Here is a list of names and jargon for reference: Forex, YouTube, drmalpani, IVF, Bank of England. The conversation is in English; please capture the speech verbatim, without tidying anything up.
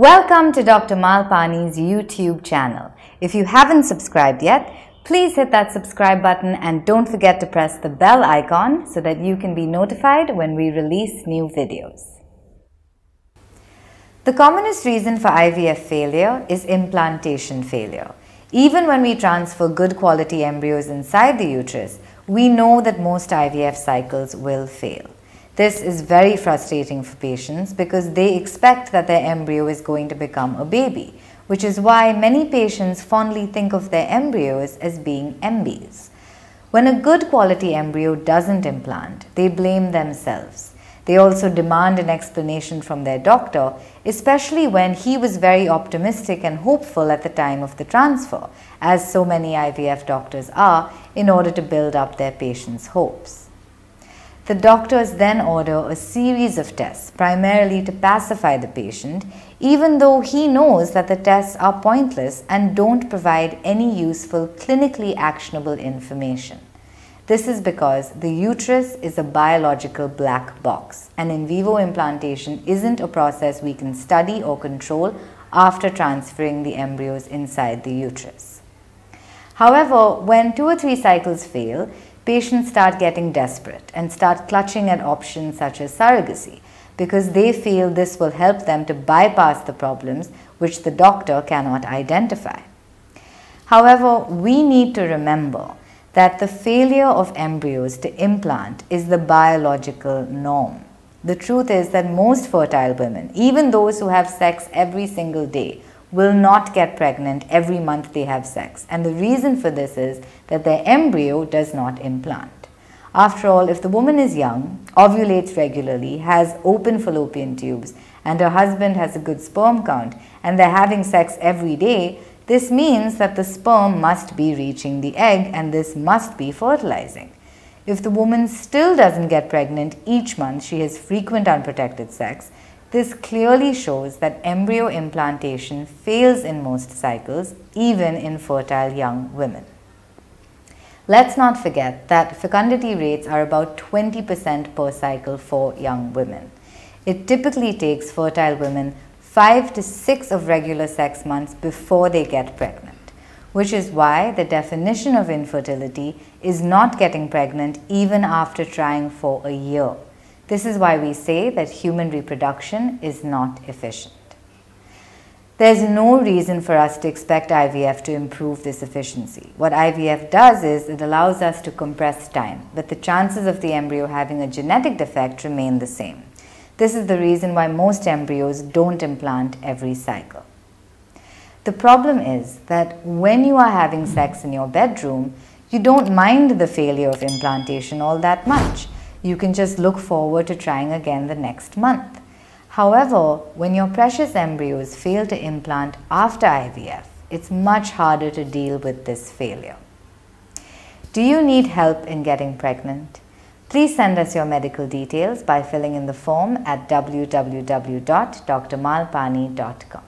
Welcome to Doctor Malpani's YouTube channel. If you haven't subscribed yet, please hit that subscribe button and don't forget to press the bell icon so that you can be notified when we release new videos. The commonest reason for I V F failure is implantation failure. Even when we transfer good quality embryos inside the uterus, we know that most I V F cycles will fail. This is very frustrating for patients because they expect that their embryo is going to become a baby, which is why many patients fondly think of their embryos as being M Bs. When a good quality embryo doesn't implant, they blame themselves. They also demand an explanation from their doctor, especially when he was very optimistic and hopeful at the time of the transfer, as so many I V F doctors are, in order to build up their patients' hopes. The doctors then order a series of tests, primarily to pacify the patient, even though he knows that the tests are pointless and don't provide any useful, clinically actionable information. This is because the uterus is a biological black box, and in vivo implantation isn't a process we can study or control after transferring the embryos inside the uterus. However, when two or three cycles fail, patients start getting desperate and start clutching at options such as surrogacy because they feel this will help them to bypass the problems which the doctor cannot identify. However, we need to remember that the failure of embryos to implant is the biological norm. The truth is that most fertile women, even those who have sex every single day, will not get pregnant every month they have sex, and the reason for this is that their embryo does not implant. After all, if the woman is young, ovulates regularly, has open fallopian tubes, and her husband has a good sperm count, and they're having sex every day, this means that the sperm must be reaching the egg and this must be fertilizing. If the woman still doesn't get pregnant each month, she has frequent unprotected sex. This clearly shows that embryo implantation fails in most cycles, even in fertile young women. Let's not forget that fecundity rates are about twenty percent per cycle for young women. It typically takes fertile women five to six of regular sex months before they get pregnant, which is why the definition of infertility is not getting pregnant even after trying for a year. This is why we say that human reproduction is not efficient. There's no reason for us to expect I V F to improve this efficiency. What I V F does is it allows us to compress time, but the chances of the embryo having a genetic defect remain the same. This is the reason why most embryos don't implant every cycle. The problem is that when you are having sex in your bedroom, you don't mind the failure of implantation all that much. You can just look forward to trying again the next month. However, when your precious embryos fail to implant after I V F, it's much harder to deal with this failure. Do you need help in getting pregnant? Please send us your medical details by filling in the form at w w w dot dr malpani dot com.